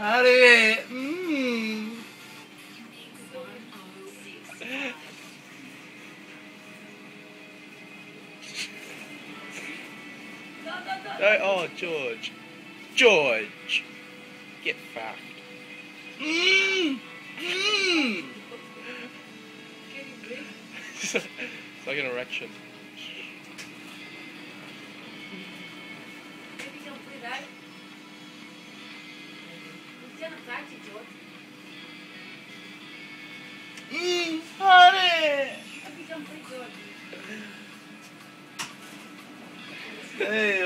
Howdy. Mmm. Oh, George. George. Get fucked. Mmm. Mmm. It's like an erection. Honey! Hey!